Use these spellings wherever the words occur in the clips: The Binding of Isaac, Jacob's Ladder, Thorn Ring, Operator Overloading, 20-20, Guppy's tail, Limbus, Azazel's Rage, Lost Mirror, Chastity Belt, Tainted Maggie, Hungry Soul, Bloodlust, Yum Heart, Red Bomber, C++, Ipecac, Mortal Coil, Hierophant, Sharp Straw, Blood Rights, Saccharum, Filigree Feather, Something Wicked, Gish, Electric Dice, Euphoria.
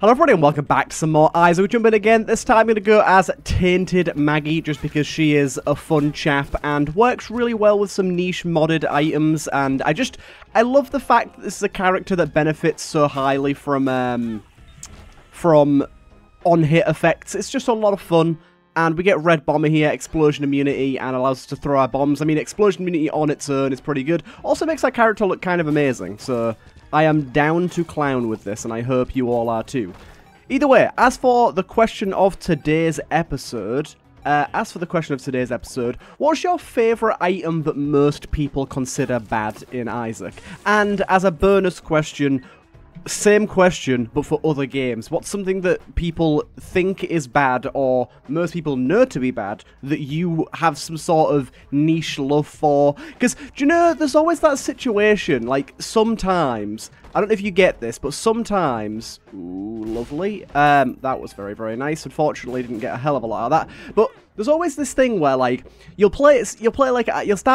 Hello everybody and welcome back to some more Isaac. We jump in again. This time I'm going to go as Tainted Maggie just because she is a fun chap and works really well with some niche modded items, and I love the fact that this is a character that benefits so highly from on-hit effects. It's just a lot of fun. And we get Red Bomber here, Explosion Immunity, and allows us to throw our bombs. I mean, Explosion Immunity on its own is pretty good. Also makes our character look kind of amazing, so I am down to clown with this, and I hope you all are too. Either way, as for the question of today's episode, what's your favourite item that most people consider bad in Isaac? And as a bonus question, same question, but for other games. What's something that people think is bad, or most people know to be bad, that you have some sort of niche love for? Because, do you know, there's always that situation, like, sometimes, I don't know if you get this, but sometimes, ooh, lovely, that was very, very nice. Unfortunately, didn't get a hell of a lot of that, but there's always this thing where, like, you'll start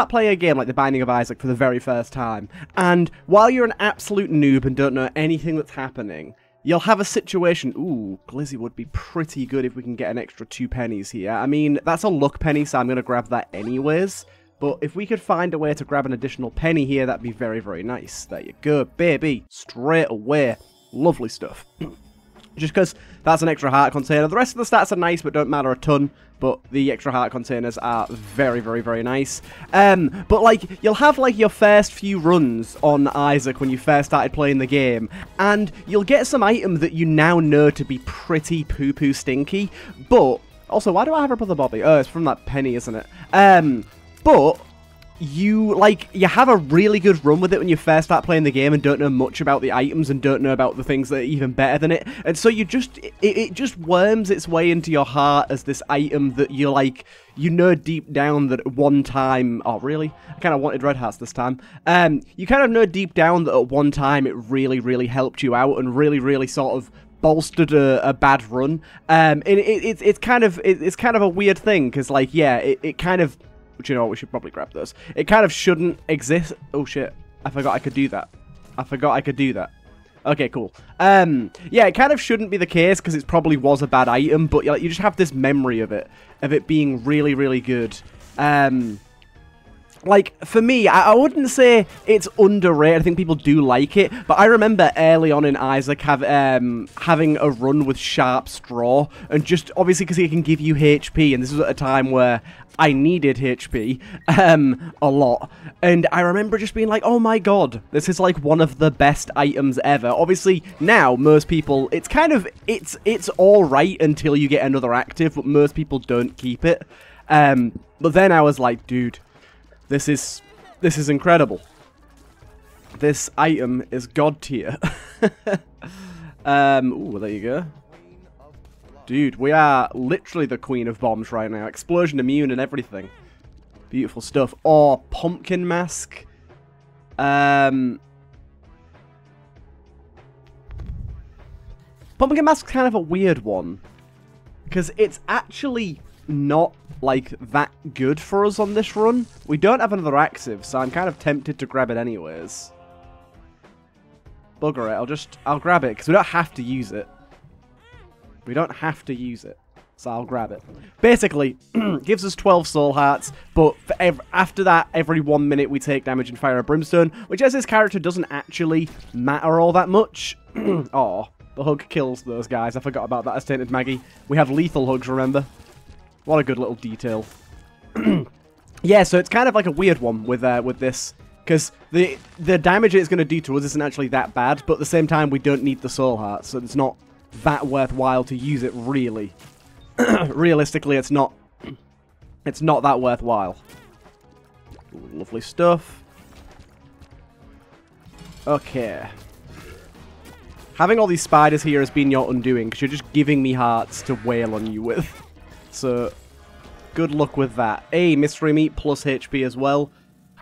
playing a game like The Binding of Isaac for the very first time, and while you're an absolute noob and don't know anything that's happening, you'll have a situation. Ooh, Glizzy would be pretty good if we can get an extra 2 pennies here. I mean, that's a luck penny, so I'm going to grab that anyways. But if we could find a way to grab an additional penny here, that'd be very, very nice. There you go, baby. Straight away. Lovely stuff. Just because that's an extra heart container. The rest of the stats are nice, but don't matter a ton. But the extra heart containers are very, very, very nice. But, like, you'll have, like, your first few runs on Isaac when you first started playing the game. And you'll get some item that you now know to be pretty poo-poo stinky. But, also, why do I have a Brother Bobby? Oh, it's from that penny, isn't it? But you have a really good run with it when you first start playing the game and don't know much about the items and don't know about the things that are even better than it. And so it just worms its way into your heart as this item that you're like, you know deep down that at one time, oh really? I kind of wanted red hearts this time. You kind of know deep down that at one time it really, really helped you out and really, really sort of bolstered a bad run. It's kind of a weird thing because, like, yeah, it kind of, do you know what, we should probably grab those. It kind of shouldn't exist. Oh shit, I forgot I could do that. Okay, cool. Yeah, it kind of shouldn't be the case because it probably was a bad item, but you just have this memory of it being really, really good. Like, for me, I wouldn't say it's underrated. I think people do like it, but I remember early on in Isaac having a run with Sharp Straw, and just obviously because he can give you HP, and this was at a time where I needed HP a lot, and I remember just being like, oh my god, this is like one of the best items ever. Obviously, now, most people, it's kind of, it's alright until you get another active, but most people don't keep it. But then I was like, dude, This is incredible. This item is god tier. Ooh, there you go. Dude, we are literally the queen of bombs right now. Explosion immune and everything. Beautiful stuff. Or pumpkin mask. Pumpkin mask's kind of a weird one. Because it's actually not, like, that good for us on this run. We don't have another active, so I'm kind of tempted to grab it anyways. Bugger it, I'll grab it, because we don't have to use it. So I'll grab it. Basically, gives us 12 soul hearts, but for after that, every 1 minute we take damage and fire a brimstone, which, as this character, doesn't actually matter all that much. Aw, the hug kills those guys. I forgot about that as Tainted Maggie. We have lethal hugs, remember? What a good little detail. Yeah, so it's kind of like a weird one with this, because the damage it's going to do to us isn't actually that bad, but at the same time, we don't need the soul heart, so it's not that worthwhile to use it, really. Realistically, it's not that worthwhile. Ooh, lovely stuff. Okay. Having all these spiders here has been your undoing, because you're just giving me hearts to wail on you with. So, good luck with that. Hey, mystery meat plus HP as well.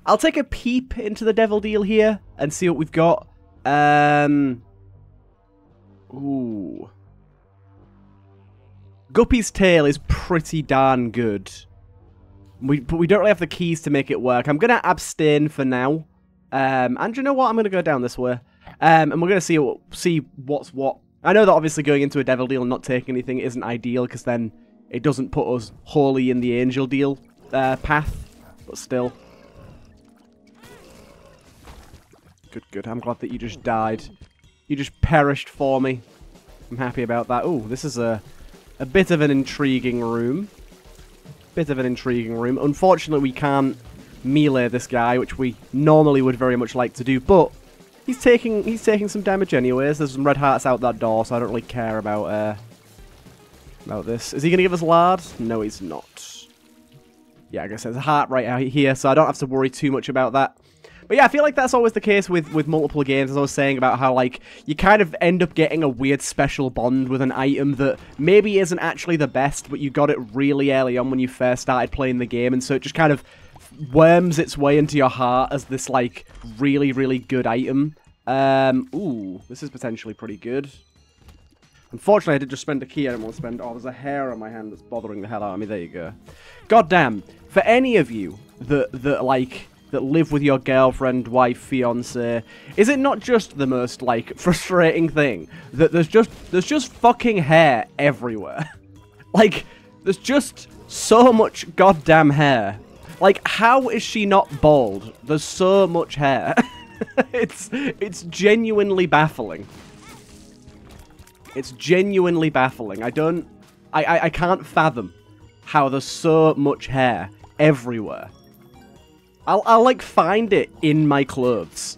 I'll take a peep into the devil deal here and see what we've got. Ooh. Guppy's tail is pretty darn good. But we don't really have the keys to make it work. I'm going to abstain for now. And you know what? I'm going to go down this way. And we're going to see what's what I know that obviously going into a devil deal and not taking anything isn't ideal, because then it doesn't put us wholly in the angel deal path, but still. Good, good. I'm glad that you just died. You just perished for me. I'm happy about that. Ooh, this is a bit of an intriguing room. Unfortunately, we can't melee this guy, which we normally would very much like to do, but he's taking some damage anyways. There's some red hearts out that door, so I don't really care about this. Is he going to give us lard? No, he's not. Yeah, I guess there's a heart right out here, so I don't have to worry too much about that. But yeah, I feel like that's always the case with multiple games, as I was saying, about how, like, you kind of end up getting a weird special bond with an item that maybe isn't actually the best, but you got it really early on when you first started playing the game, and so it just kind of worms its way into your heart as this, like, really, really good item. Ooh, this is potentially pretty good. Unfortunately, I did just spend a key I didn't want to spend. Oh, there's a hair on my hand that's bothering the hell out of me. There you go. Goddamn, for any of you that live with your girlfriend, wife, fiance, is it not just the most, like, frustrating thing that there's just fucking hair everywhere? Like, there's just so much goddamn hair. Like, how is she not bald? There's so much hair. It's genuinely baffling. I can't fathom how there's so much hair everywhere. I'll like find it in my clothes.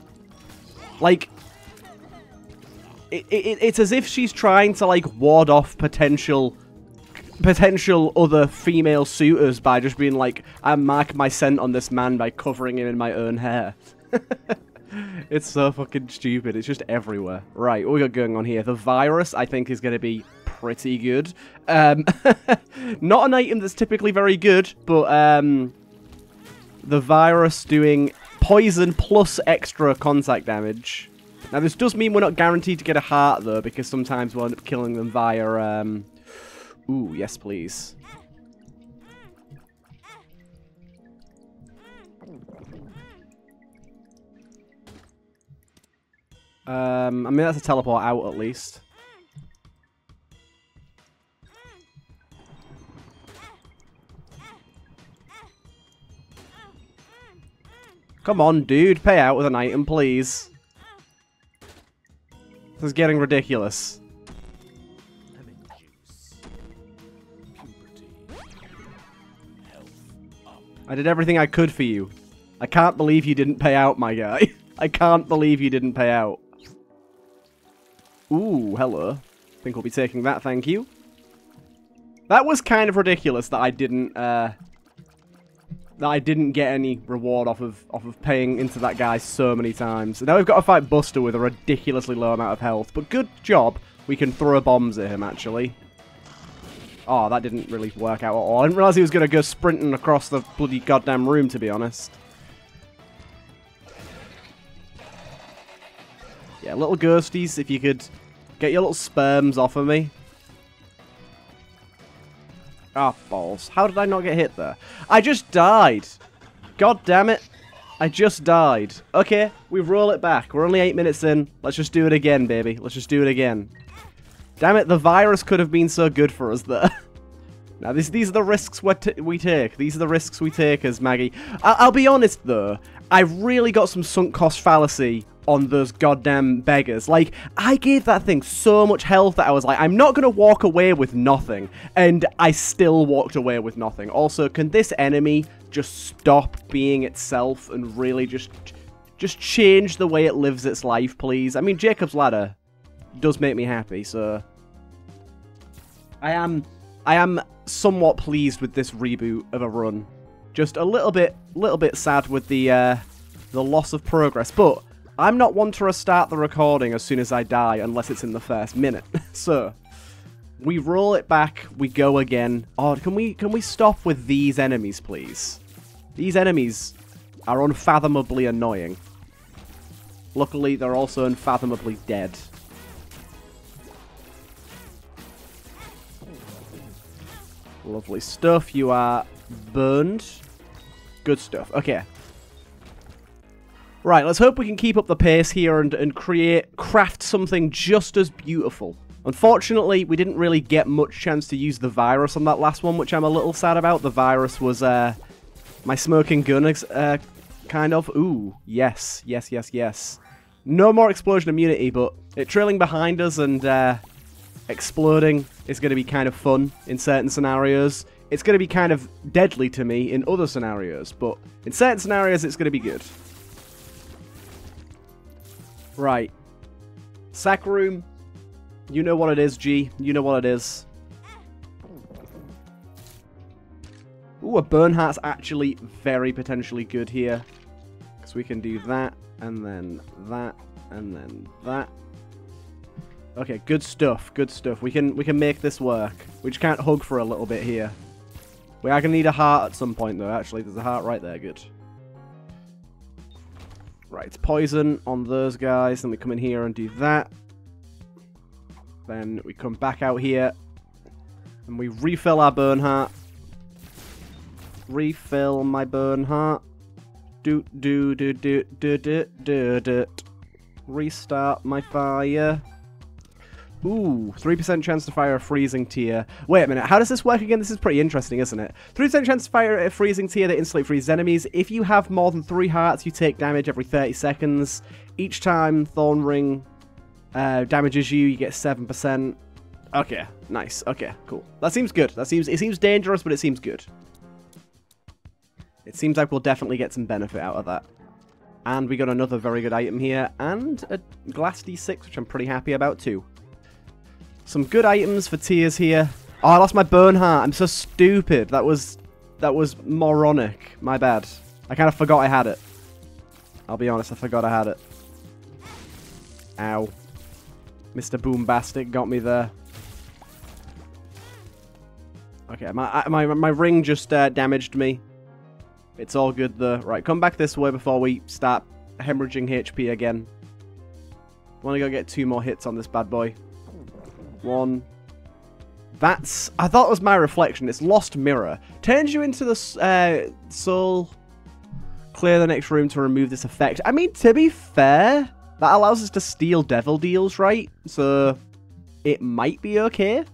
Like, it's as if she's trying to, like, ward off potential other female suitors by just being like, I mark my scent on this man by covering him in my own hair. It's so fucking stupid. It's just everywhere. Right, what we got going on here? The virus, I think, is going to be pretty good. Not an item that's typically very good, but the virus doing poison plus extra contact damage. Now, this does mean we're not guaranteed to get a heart, though, because sometimes we'll end up killing them via, Ooh, yes, please. I mean, that's a teleport out, at least. Come on, dude, pay out with an item, please. This is getting ridiculous. Lemon juice. Puberty. Health up. I did everything I could for you. I can't believe you didn't pay out, my guy. I can't believe you didn't pay out. Ooh, hello. I think we'll be taking that, thank you. That was kind of ridiculous that I didn't, get any reward off of paying into that guy so many times. So now we've got to fight Buster with a ridiculously low amount of health. But good job, we can throw bombs at him, actually. Oh, that didn't really work out at all. I didn't realize he was going to go sprinting across the bloody goddamn room, to be honest. Yeah, little ghosties, if you could get your little sperms off of me. Ah, oh, balls. How did I not get hit there? I just died. God damn it. I just died. Okay, we roll it back. We're only 8 minutes in. Let's just do it again, baby. Let's just do it again. Damn it, the virus could have been so good for us there. Now, these are the risks we take. These are the risks we take as Maggie. I'll be honest, though. I really got some sunk cost fallacy on those goddamn beggars. Like, I gave that thing so much health that I was like, I'm not going to walk away with nothing. And I still walked away with nothing. Also, can this enemy just stop being itself and really just change the way it lives its life, please? I mean, Jacob's Ladder does make me happy, so I am somewhat pleased with this reboot of a run. Just a little bit sad with the loss of progress, but I'm not one to restart the recording as soon as I die, unless it's in the first minute. So, we roll it back, we go again. Oh, can we stop with these enemies, please? These enemies are unfathomably annoying. Luckily, they're also unfathomably dead. Lovely stuff, you are burned. Good stuff, okay. Right, let's hope we can keep up the pace here and craft something just as beautiful Unfortunately, we didn't really get much chance to use the virus on that last one, which I'm a little sad about. The virus was my smoking gun, kind of. Ooh, yes, yes, yes, yes. No more explosion immunity, but it trailing behind us and exploding is going to be kind of fun in certain scenarios. It's going to be kind of deadly to me in other scenarios, but in certain scenarios it's going to be good. Right. Sack room. You know what it is, G. You know what it is. Ooh, a burn heart's actually very potentially good here. Because we can do that, and then that, and then that. Okay, good stuff, good stuff. We can make this work. We just can't hug for a little bit here. We are going to need a heart at some point, though, actually. There's a heart right there, good. Right, poison on those guys. Then we come in here and do that. Then we come back out here, and we refill our burn heart. Refill my burn heart. Do do do do do do do do. Restart my fire. Ooh, 3% chance to fire a freezing tier. Wait a minute, how does this work again? This is pretty interesting, isn't it? 3% chance to fire a freezing tier that instantly freezes enemies. If you have more than 3 hearts, you take damage every 30 seconds. Each time Thorn Ring damages you, you get 7%. Okay, nice. Okay, cool. That seems good. It seems dangerous, but it seems good. It seems like we'll definitely get some benefit out of that. And we got another very good item here, and a glass D6, which I'm pretty happy about too. Some good items for tiers here. Oh, I lost my burn heart. I'm so stupid. That was moronic. My bad. I kind of forgot I had it. I'll be honest, I forgot I had it. Ow. Mr. Boombastic got me there. Okay, my ring just damaged me. It's all good, though. Right, come back this way before we start hemorrhaging HP again. I want to go get 2 more hits on this bad boy. 1. That's... I thought it was my reflection. It's Lost Mirror. Turns you into the soul. Clear the next room to remove this effect. I mean, to be fair... That allows us to steal devil deals, right? So, it might be okay.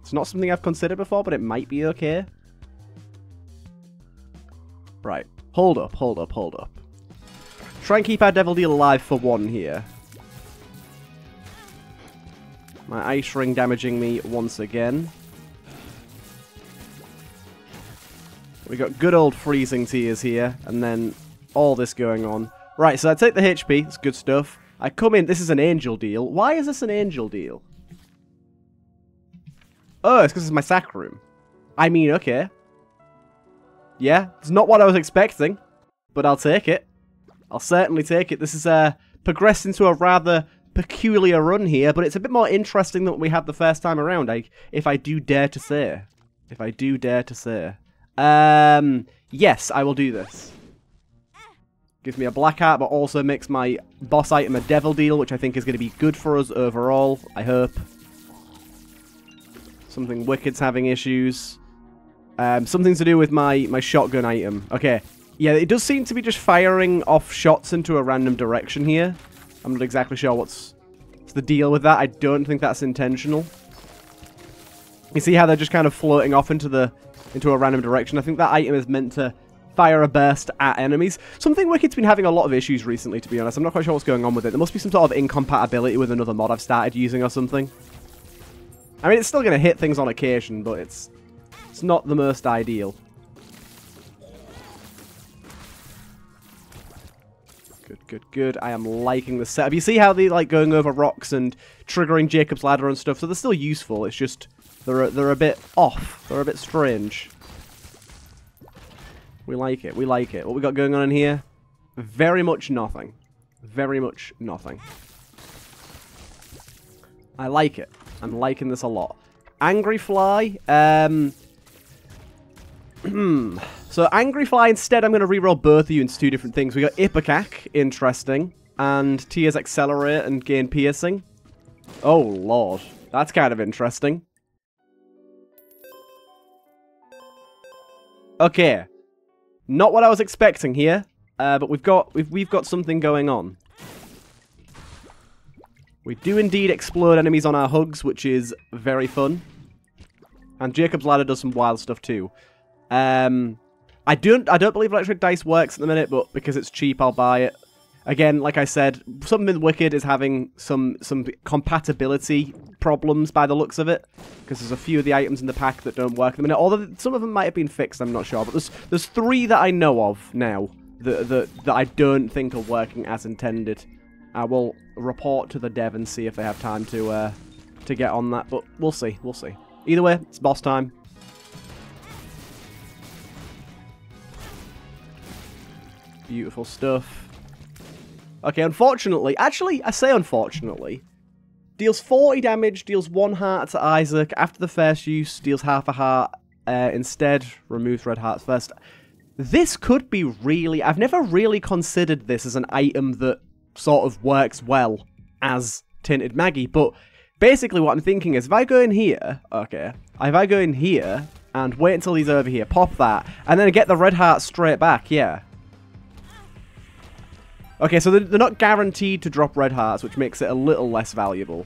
It's not something I've considered before, but it might be okay. Right. Hold up, hold up, hold up. Try and keep our devil deal alive for 1 here. My ice ring damaging me once again. We got good old freezing tears here, and then all this going on. Right, so I take the HP. It's good stuff. I come in. This is an angel deal. Why is this an angel deal? Oh, it's because it's my sack room. I mean, okay. Yeah, it's not what I was expecting, but I'll take it. I'll certainly take it. This is progressed into a rather peculiar run here, but it's a bit more interesting than what we had the first time around, if I do dare to say. If I do dare to say. Yes, I will do this. Gives me a black heart, but also makes my boss item a devil deal, which I think is going to be good for us overall, I hope. Something Wicked's having issues. Something to do with my shotgun item. Okay. Yeah, it does seem to be just firing off shots into a random direction here. I'm not exactly sure what's the deal with that. I don't think that's intentional. You see how they're just kind of floating off into a random direction? I think that item is meant to... fire a burst at enemies. Something Wicked's been having a lot of issues recently, to be honest. I'm not quite sure what's going on with it. There must be some sort of incompatibility with another mod I've started using or something. I mean, it's still going to hit things on occasion, but it's not the most ideal. Good, good, good. I am liking the setup. You see how they like going over rocks and triggering Jacob's Ladder and stuff, so they're still useful. It's just they're a bit off. They're a bit strange. We like it, we like it. What we got going on in here? Very much nothing. Very much nothing. I like it. I'm liking this a lot. Angry Fly. So Angry Fly, instead I'm going to reroll both of you into 2 different things. We got Ipecac, interesting. And Tears Accelerate and Gain Piercing. Oh lord, that's kind of interesting. Okay. Not what I was expecting here, but we've got something going on. We do indeed explode enemies on our hugs, which is very fun. And Jacob's Ladder does some wild stuff too. I don't believe Electric Dice works at the minute, but because it's cheap, I'll buy it. Again, like I said, Something Wicked is having some compatibility problems by the looks of it, because there's a few of the items in the pack that don't work at the minute. Although some of them might have been fixed, I'm not sure. But there's three that I know of now that I don't think are working as intended. I will report to the dev and see if they have time to get on that, but we'll see, we'll see. Either way, it's boss time. Beautiful stuff. Okay, unfortunately, actually, I say unfortunately, deals 40 damage, deals 1 heart to Isaac. After the first use, deals half a heart. Instead, removes red hearts first. This could be really... I've never really considered this as an item that sort of works well as Tainted Maggie, but basically what I'm thinking is if I go in here... Okay, if I go in here and wait until he's over here, pop that, and then I get the red heart straight back, yeah. Okay, so they're not guaranteed to drop red hearts, which makes it a little less valuable.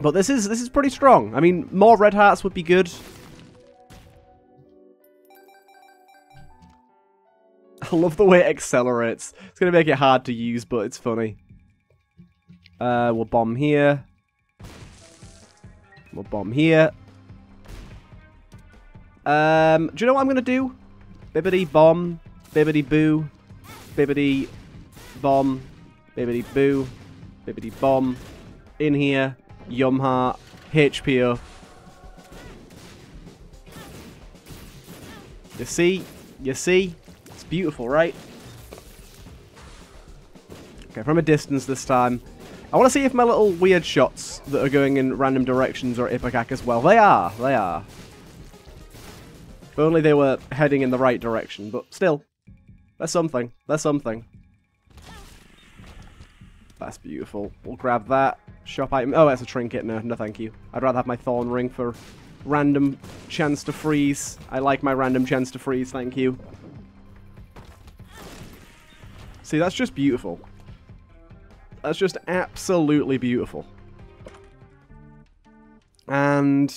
But this is pretty strong. I mean, more red hearts would be good. I love the way it accelerates. It's going to make it hard to use, but it's funny. We'll bomb here. We'll bomb here. Do you know what I'm going to do? Bibbidi bomb, bibbidi boo. Bibbidi bomb, bibbidi boo, bibbidi bomb, in here, Yum Heart, HP up. You see, it's beautiful, right? Okay, from a distance this time. I want to see if my little weird shots that are going in random directions are Ipecac as well. They are. If only they were heading in the right direction, but still. That's something. That's something. That's beautiful. We'll grab that. Shop item. Oh, that's a trinket. No thank you. I'd rather have my Thorn Ring for random chance to freeze. I like my random chance to freeze, thank you. See, that's just beautiful. That's just absolutely beautiful. And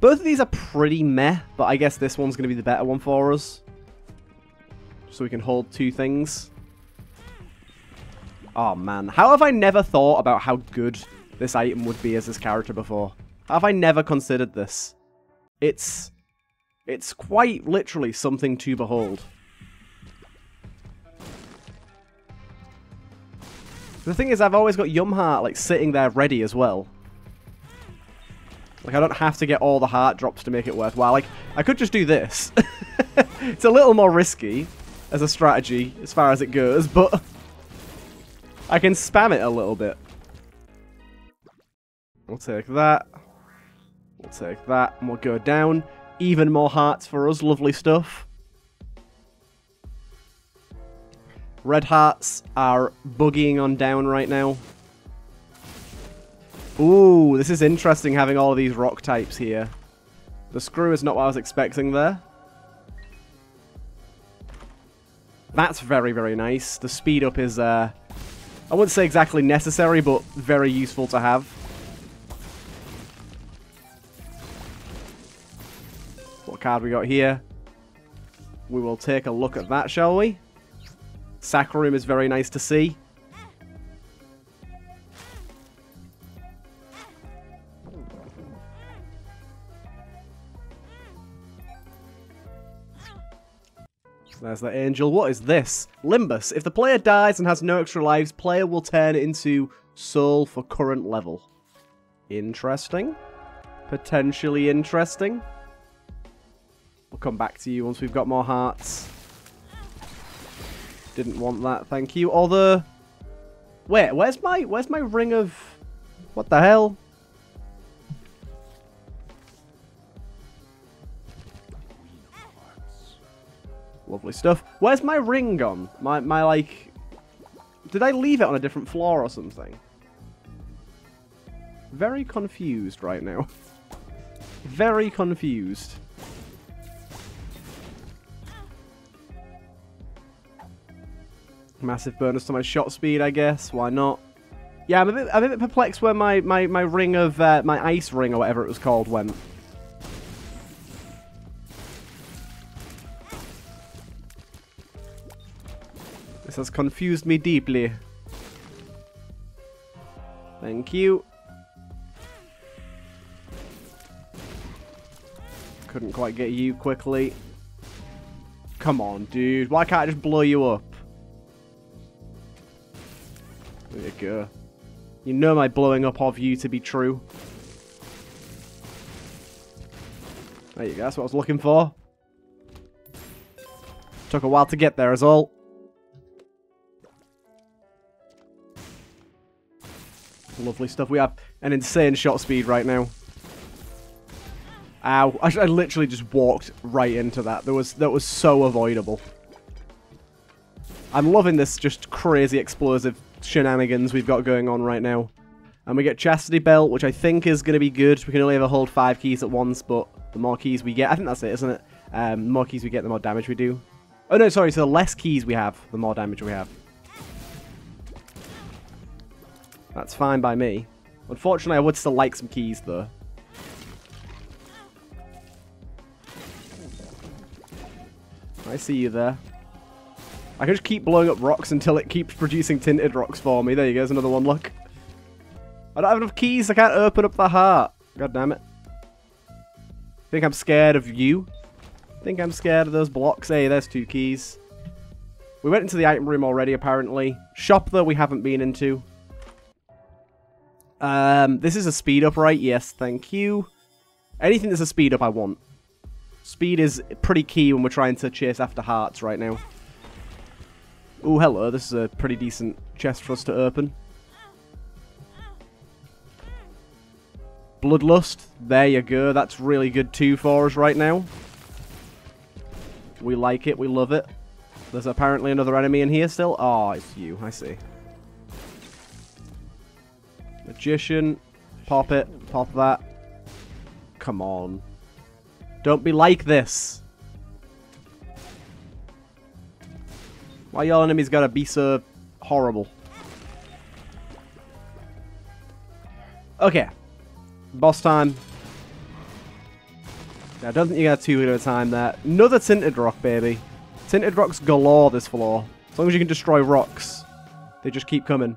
both of these are pretty meh, but I guess this one's going to be the better one for us. So we can hold two things. Oh man, how have I never thought about how good this item would be as this character before? How have I never considered this? It's quite literally something to behold. The thing is, I've always got Yum Heart like sitting there ready as well. Like, I don't have to get all the heart drops to make it worthwhile. Like, I could just do this. It's a little more risky as a strategy, as far as it goes, but I can spam it a little bit. We'll take that. We'll take that, and we'll go down. Even more hearts for us. Lovely stuff. Red hearts are buggying on down right now. Ooh, this is interesting having all of these rock types here. The screw is not what I was expecting there. That's very, very nice. The speed up is, I wouldn't say exactly necessary, but very useful to have. What card we got here? We will take a look at that, shall we? Saccharum is very nice to see. There's that angel. What is this? Limbus. If the player dies and has no extra lives, player will turn into soul for current level. Interesting. Potentially interesting. We'll come back to you once we've got more hearts. Didn't want that, thank you. Although, wait, where's my ring of... What the hell? Lovely stuff. Where's my ring gone? My like... Did I leave it on a different floor or something? Very confused right now. Very confused. Massive bonus to my shot speed, I guess. Why not? Yeah, I'm a bit perplexed where my ring of my ice ring or whatever it was called went. This has confused me deeply. Thank you. Couldn't quite get you quickly. Come on, dude. Why can't I just blow you up? There you go. You know my blowing up of you to be true. There you go. That's what I was looking for. Took a while to get there, is all. Lovely stuff. We have an insane shot speed right now. Ow. I literally just walked right into that. That was so avoidable. I'm loving this just crazy explosive shenanigans we've got going on right now. And we get Chastity Belt, which I think is going to be good. We can only ever hold 5 keys at once, but the more keys we get... I think that's it, isn't it? The more keys we get, the more damage we do. Oh, no, sorry. So the less keys we have, the more damage we have. That's fine by me. Unfortunately, I would still like some keys, though. I see you there. I can just keep blowing up rocks until it keeps producing tinted rocks for me. There you go, there's another one, look. I don't have enough keys, I can't open up the heart. God damn it. Think I'm scared of you? Think I'm scared of those blocks? Hey, there's 2 keys. We went into the item room already, apparently. Shop, though, we haven't been into. This is a speed up, right? Yes, thank you. Anything that's a speed up, I want. Speed is pretty key when we're trying to chase after hearts right now. Oh, hello. This is a pretty decent chest for us to open. Bloodlust. There you go. That's really good too for us right now. We like it. We love it. There's apparently another enemy in here still. Oh, it's you. I see. Magician. Pop it. Pop that. Come on. Don't be like this. Why your enemies gotta be so horrible? Okay. Boss time. I don't think you got 2 at a time there. Another tinted rock, baby. Tinted rocks galore this floor. As long as you can destroy rocks, they just keep coming.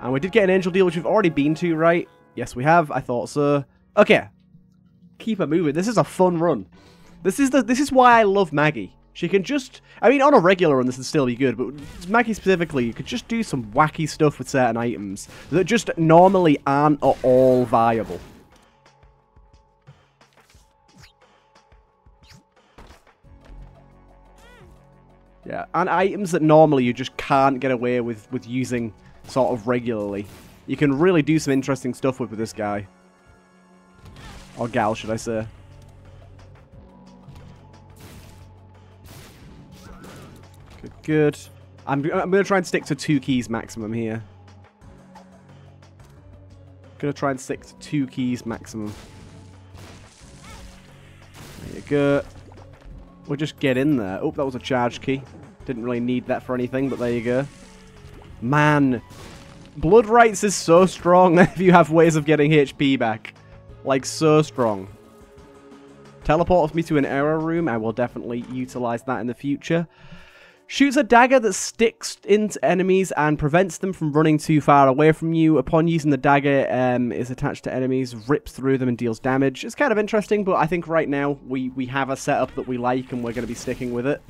And we did get an angel deal, which we've already been to, right? Yes, we have. I thought so. Okay. Keep it moving. This is a fun run. This is why I love Maggie. She can just, I mean, on a regular run, this would still be good, but Maggie specifically, you could just do some wacky stuff with certain items that just normally aren't at all viable. Yeah, and items that normally you just can't get away with using sort of regularly. You can really do some interesting stuff with this guy. Or gal, should I say. Good. I'm going to try and stick to 2 keys maximum here. Going to try and stick to 2 keys maximum. There you go. We'll just get in there. Oh, that was a charge key. Didn't really need that for anything, but there you go. Man. Blood Rights is so strong if you have ways of getting HP back. Like, so strong. Teleports me to an error room. I will definitely utilize that in the future. Shoots a dagger that sticks into enemies and prevents them from running too far away from you. Upon using the dagger, is attached to enemies, rips through them and deals damage. It's kind of interesting, but I think right now we have a setup that we like and we're going to be sticking with it.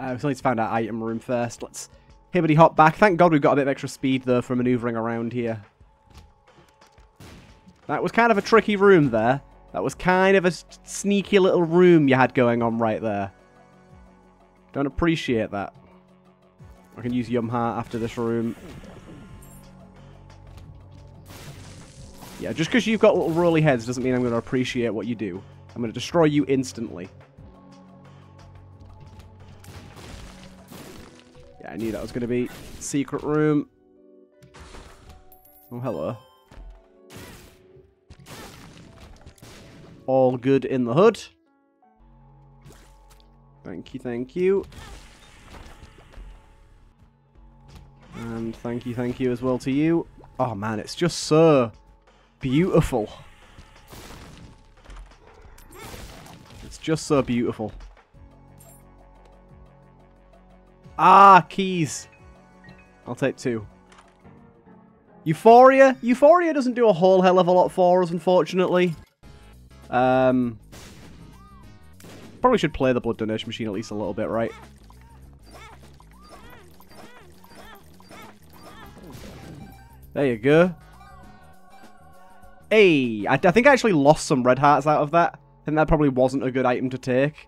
We still need to find our item room first. Let's hibbity hop back. Thank God we've got a bit of extra speed, though, for maneuvering around here. That was kind of a tricky room there. That was kind of a sneaky little room you had going on right there. Don't appreciate that. I can use Yum Heart after this room. Yeah, just because you've got little rolly heads doesn't mean I'm going to appreciate what you do. I'm going to destroy you instantly. Yeah, I knew that was going to be secret room. Oh, hello. All good in the hood. Thank you, thank you. And thank you as well to you. Oh man, it's just so beautiful. It's just so beautiful. Ah, keys. I'll take two. Euphoria. Euphoria doesn't do a whole hell of a lot for us, unfortunately. Probably should play the blood donation machine at least a little bit, right? There you go. Hey, I think I actually lost some red hearts out of that. I think that probably wasn't a good item to take.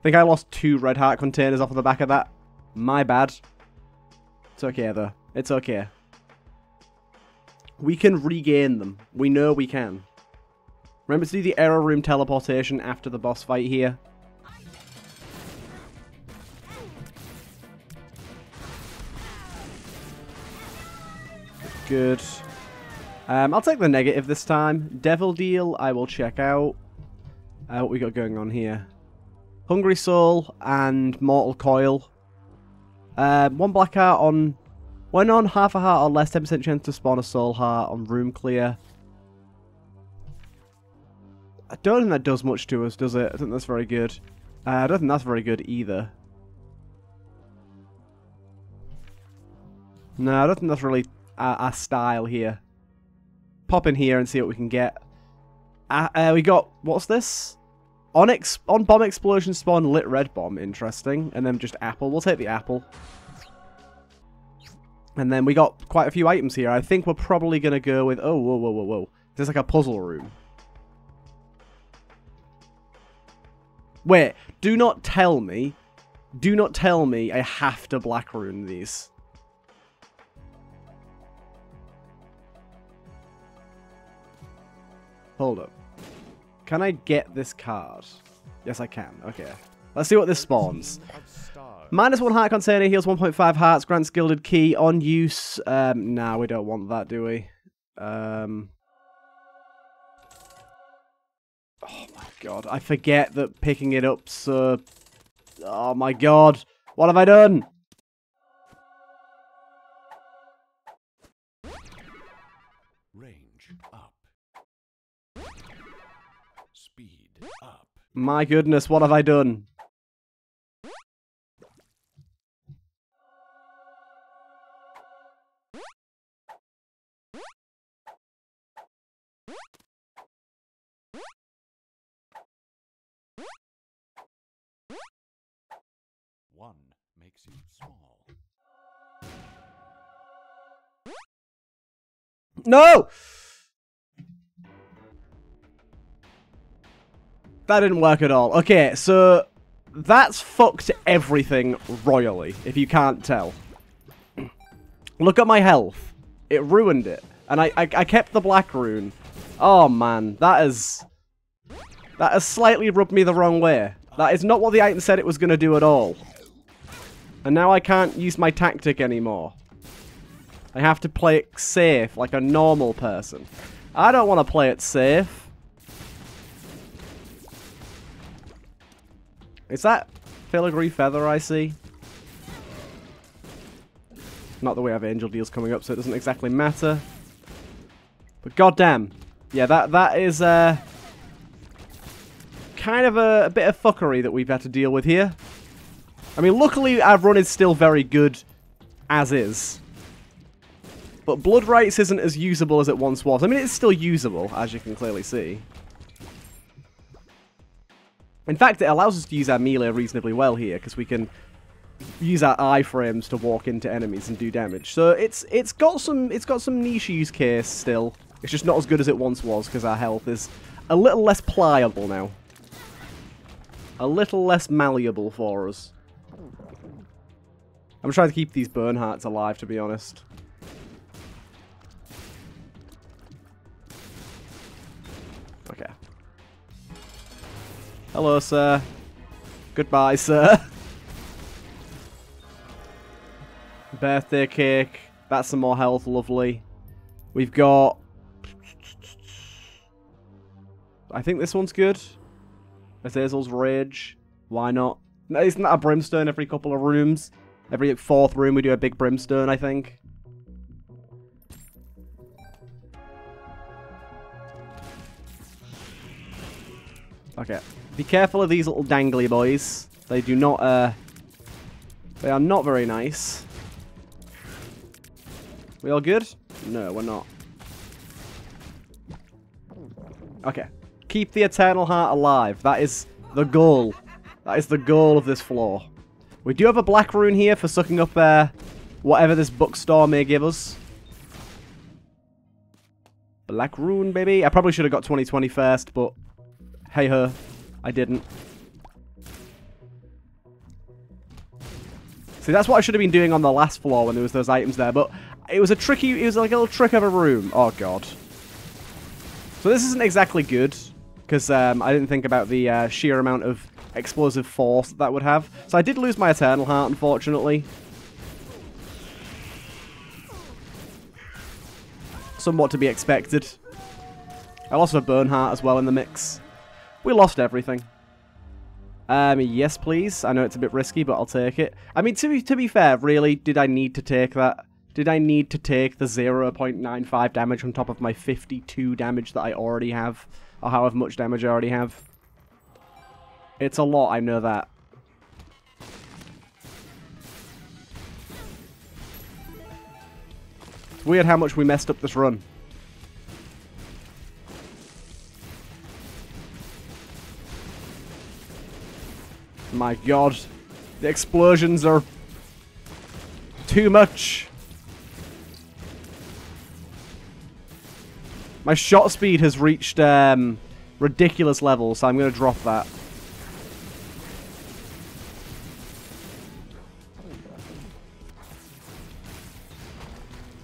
I think I lost 2 red heart containers off of the back of that. My bad. It's okay, though. It's okay. We can regain them. We know we can. Remember to do the error room teleportation after the boss fight here. Good. I'll take the negative this time. Devil Deal, I will check out. What we got going on here? Hungry Soul and Mortal Coil. 1 black heart on... When on, half a heart or less, 10% chance to spawn a soul heart on room clear. I don't think that does much to us, does it? I think that's very good. I don't think that's very good either. No, I don't think that's really our style here. Pop in here and see what we can get. We got... What's this? On bomb explosion spawn lit red bomb. Interesting. And then just apple. We'll take the apple. And then we got quite a few items here. I think we're probably going to go with... Oh, whoa, whoa, whoa, whoa. There's like a puzzle room. Wait. Do not tell me. Do not tell me I have to black rune these. Hold up. Can I get this card? Yes, I can. Okay. Let's see what this spawns. -1 heart container, heals 1.5 hearts, grants gilded key on use. Nah, we don't want that, do we? Oh my god, I forget that picking it up's so... Oh my god, what have I done? Range up. Speed up. My goodness, what have I done? One makes you small. No! That didn't work at all. Okay, so that's fucked everything royally, if you can't tell. Look at my health. It ruined it. And I kept the black rune. Oh man, that has slightly rubbed me the wrong way. That is not what the item said it was going to do at all. And now I can't use my tactic anymore. I have to play it safe, like a normal person. I don't want to play it safe. Is that Filigree Feather I see? Not that we have Angel Deals coming up, so it doesn't exactly matter. But goddamn. Yeah, that is kind of a bit of fuckery that we've had to deal with here. I mean, luckily our run is still very good, as is. But Blood Rights isn't as usable as it once was. I mean, it's still usable, as you can clearly see. In fact, it allows us to use our melee reasonably well here, because we can use our iframes to walk into enemies and do damage. So it's got some niche use case still. It's just not as good as it once was, because our health is a little less pliable now. A little less malleable for us. I'm trying to keep these burn hearts alive, to be honest. Okay. Hello, sir. Goodbye, sir. Birthday cake. That's some more health, lovely. We've got... I think this one's good. Azazel's Rage. Why not? Isn't that a brimstone every couple of rooms? Every 4th room we do a big brimstone, I think. Okay. Be careful of these little dangly boys. They do not, they are not very nice. We all good? No, we're not. Okay. Keep the Eternal Heart alive. That is the goal. That is the goal of this floor. We do have a black rune here for sucking up whatever this bookstore may give us. Black rune, baby. I probably should have got 20-20 first, but hey-ho, I didn't. See, that's what I should have been doing on the last floor when there was those items there, but it was a tricky, it was like a little trick of a room. Oh, God. So this isn't exactly good, because I didn't think about the sheer amount of explosive force that would have. So I did lose my Eternal Heart, unfortunately. Somewhat to be expected. I lost a Burn Heart as well in the mix. We lost everything. Yes, please. I know it's a bit risky, but I'll take it. I mean, to be fair, really, did I need to take that? Did I need to take the 0.95 damage on top of my 52 damage that I already have? Or however much damage I already have? It's a lot, I know that. It's weird how much we messed up this run. My God, the explosions are too much. My shot speed has reached ridiculous levels, so I'm going to drop that.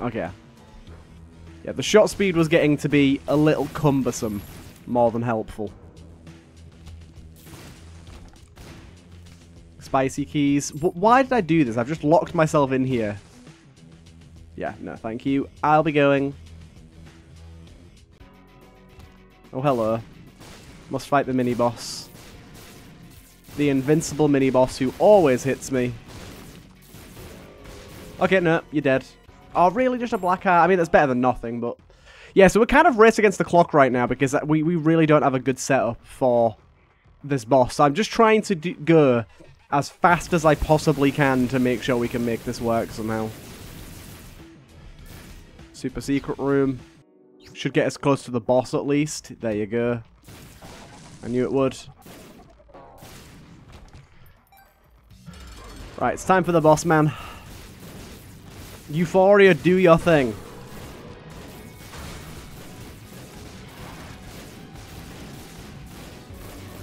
Okay. Yeah, the shot speed was getting to be a little cumbersome, more than helpful. Spicy keys. Why did I do this? I've just locked myself in here. Yeah, no, thank you. I'll be going. Oh, hello. Must fight the mini-boss. The invincible mini-boss who always hits me. Okay, no, you're dead. Oh, really? Just a black heart? I mean, that's better than nothing, but... Yeah, so we're kind of racing against the clock right now because we really don't have a good setup for this boss. So I'm just trying to go as fast as I possibly can to make sure we can make this work somehow. Super secret room. Should get us close to the boss at least. There you go. I knew it would. Right, it's time for the boss, man. Euphoria, do your thing.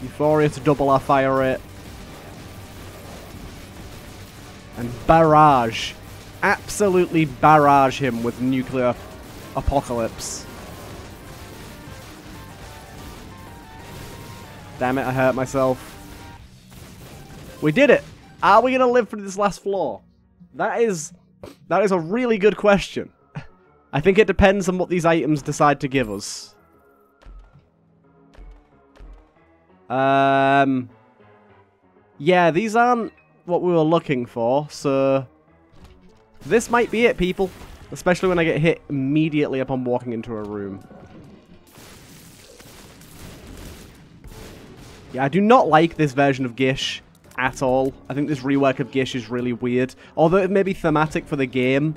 Euphoria to double our fire rate. And barrage. Absolutely barrage him with nuclear apocalypse. Damn it, I hurt myself. We did it! Are we gonna live through this last floor? That is a really good question. I think it depends on what these items decide to give us. Yeah, these aren't what we were looking for, so this might be it, people. Especially when I get hit immediately upon walking into a room. Yeah, I do not like this version of Gish at all. I think this rework of Gish is really weird. Although it may be thematic for the game,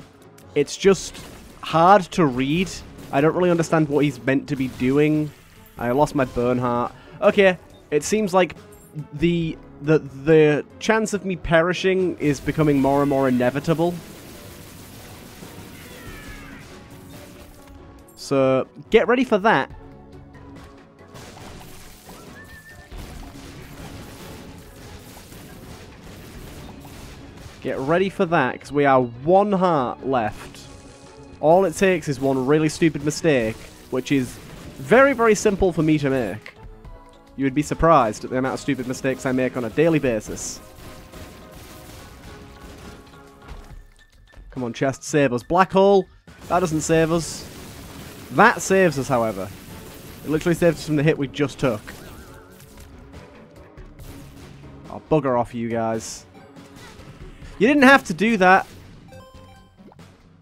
it's just hard to read. I don't really understand what he's meant to be doing. I lost my burn heart. Okay, it seems like the chance of me perishing is becoming more and more inevitable. So, get ready for that. Get ready for that, because we are one heart left. All it takes is one really stupid mistake, which is very, very simple for me to make. You would be surprised at the amount of stupid mistakes I make on a daily basis. Come on, chest, save us. Black hole, that doesn't save us. That saves us, however. It literally saves us from the hit we just took. I'll bugger off you guys. You didn't have to do that.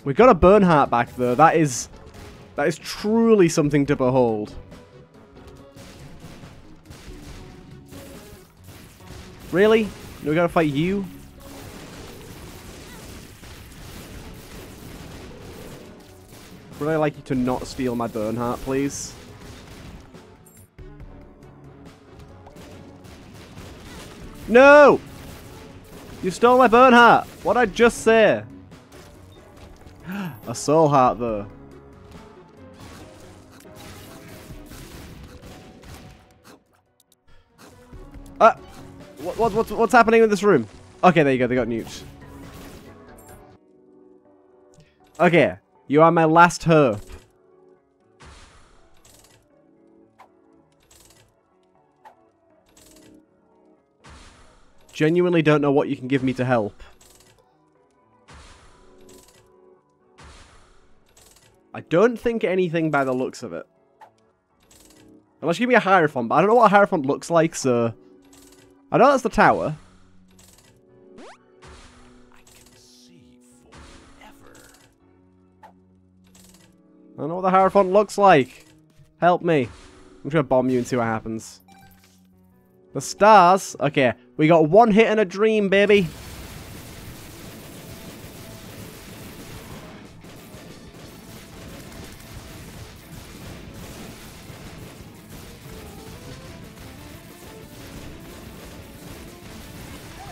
We got a burn heart back, though. That is truly something to behold. Really? We gotta fight you? Would I like you to not steal my burn heart, please? No! You stole my burn heart! What'd I just say? A soul heart, though. What's happening in this room? Okay, there you go, they got nuked. Okay, you are my last hope. Genuinely don't know what you can give me to help. I don't think anything by the looks of it. Unless you give me a Hierophant, but I don't know what a Hierophant looks like, so... I know that's the tower. I can see forever. I don't know what the Hierophant looks like. Help me. I'm just gonna bomb you and see what happens. The stars? Okay, we got one hit and a dream, baby.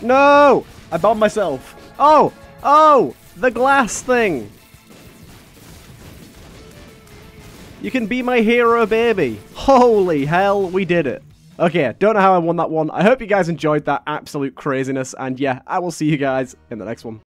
No! I bombed myself. Oh! Oh! The glass thing! You can be my hero, baby. Holy hell, we did it. Okay, don't know how I won that one. I hope you guys enjoyed that absolute craziness. And yeah, I will see you guys in the next one.